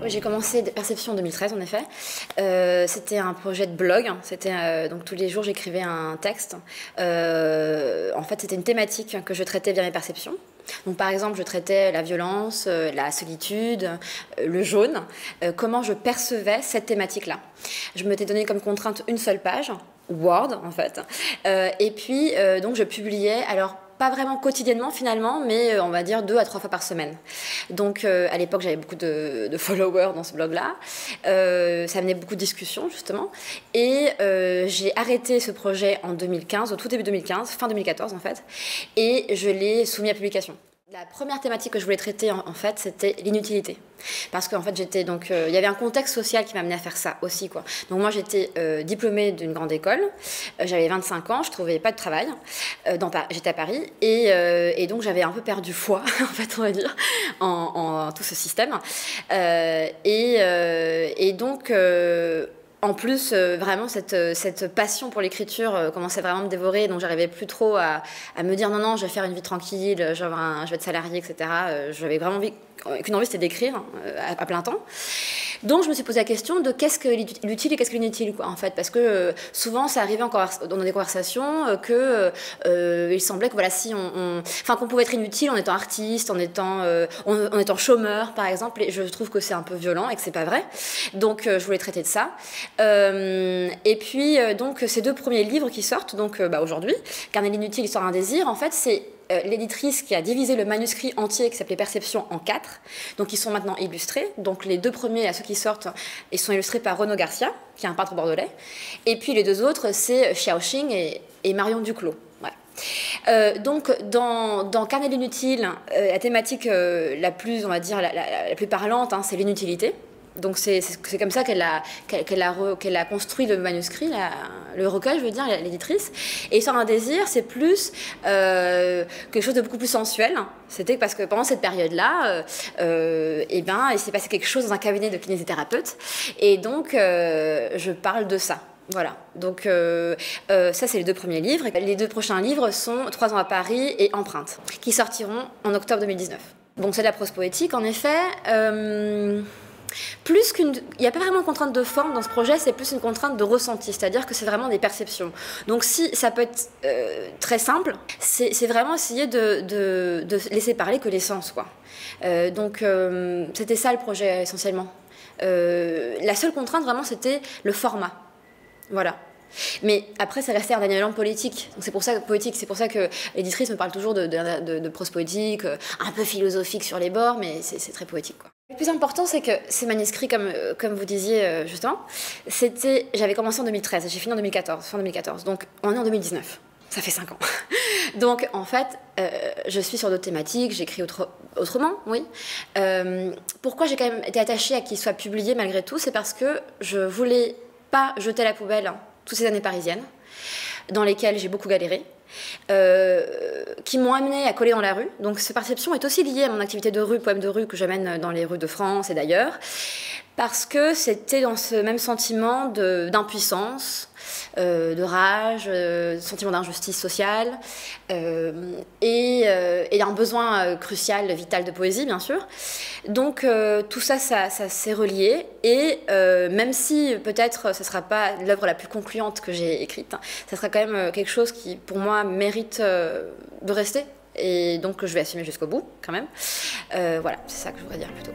Oui, j'ai commencé Perception en 2013, en effet. C'était un projet de blog. C'était donc tous les jours, j'écrivais un texte. En fait, c'était une thématique que je traitais via mes perceptions. Donc, par exemple, je traitais la violence, la solitude, le jaune. Comment je percevais cette thématique-là. Je m'étais donné comme contrainte une seule page, Word, en fait. Et puis, donc, je publiais... alors, pas vraiment quotidiennement finalement, mais on va dire 2 à 3 fois par semaine. Donc à l'époque, j'avais beaucoup de followers dans ce blog-là. Ça amenait beaucoup de discussions justement. Et j'ai arrêté ce projet en 2015, au tout début 2015, fin 2014 en fait. Et je l'ai soumis à publication. La première thématique que je voulais traiter, en fait, c'était l'inutilité. Parce qu'en fait, j'étais donc... il y avait un contexte social qui m'amenait à faire ça aussi, quoi. Donc moi, j'étais diplômée d'une grande école. J'avais 25 ans, je ne trouvais pas de travail. J'étais à Paris. Et donc, j'avais un peu perdu foi, en fait, on va dire, en tout ce système. Et donc... en plus, vraiment, cette passion pour l'écriture commençait vraiment à me dévorer. Donc, j'arrivais plus trop à me dire « Non, non, je vais faire une vie tranquille, je vais être salariée, etc. » J'avais vraiment qu'une envie, c'était d'écrire à plein temps. Donc, je me suis posé la question de qu'est-ce que l'utile et qu'est-ce que l'inutile, quoi, en fait. Parce que souvent, ça arrivait encore dans des conversations il semblait que, voilà, si qu'on pouvait être inutile en étant artiste, en étant chômeur, par exemple. Et je trouve que c'est un peu violent et que c'est pas vrai. Donc, je voulais traiter de ça. Et puis donc ces 2 premiers livres qui sortent donc aujourd'hui, Carnets de l'inutile, Histoire d'un désir, en fait c'est l'éditrice qui a divisé le manuscrit entier qui s'appelait Perception en 4, donc ils sont maintenant illustrés. Donc les 2 premiers, à ceux qui sortent, ils sont illustrés par Renaud Garcia, qui est un peintre bordelais, et puis les 2 autres c'est Xiaoxing et Marion Duclos. Donc dans Carnet de l'inutile, la thématique la plus, on va dire, la plus parlante, hein, c'est l'inutilité. Donc c'est comme ça qu'elle a construit le manuscrit, le recueil, je veux dire, l'éditrice. Et Histoire d'un désir, c'est plus quelque chose de beaucoup plus sensuel. C'était parce que pendant cette période-là, il s'est passé quelque chose dans un cabinet de kinésithérapeute. Et donc, je parle de ça. Voilà. Donc ça, c'est les 2 premiers livres. Les 2 prochains livres sont « 3 ans à Paris » et « Empreinte », qui sortiront en octobre 2019. Bon, c'est de la prose poétique, en effet. Il n'y a pas vraiment une contrainte de forme dans ce projet, c'est plus une contrainte de ressenti, c'est-à-dire que c'est vraiment des perceptions. Donc si ça peut être très simple, c'est vraiment essayer de laisser parler que l'essence, quoi. Donc c'était ça le projet essentiellement. La seule contrainte vraiment, c'était le format. Voilà. Mais après, ça restait un élément politique. C'est pour ça que l'éditrice me parle toujours de prose poétique, un peu philosophique sur les bords, mais c'est très poétique, quoi. Le plus important, c'est que ces manuscrits, comme vous disiez justement, j'avais commencé en 2013, j'ai fini en 2014, fin 2014, donc on est en 2019, ça fait 5 ans. Donc en fait, je suis sur d'autres thématiques, j'écris autrement, oui. Pourquoi j'ai quand même été attachée à qu'il soit publié malgré tout, c'est parce que je voulais pas jeter à la poubelle, hein, toutes ces années parisiennes, dans lesquelles j'ai beaucoup galéré. Qui m'ont amené à coller dans la rue. Donc cette perception est aussi liée à mon activité de rue, poème de rue que j'amène dans les rues de France et d'ailleurs, parce que c'était dans ce même sentiment d'impuissance, de rage, sentiment d'injustice sociale, et un besoin crucial, vital de poésie, bien sûr. Donc tout ça, ça s'est relié, et même si peut-être ce ne sera pas l'œuvre la plus concluante que j'ai écrite, hein, ça sera quand même quelque chose qui, pour moi, mérite de rester, et donc que je vais assumer jusqu'au bout, quand même. Voilà, c'est ça que je voudrais dire plutôt.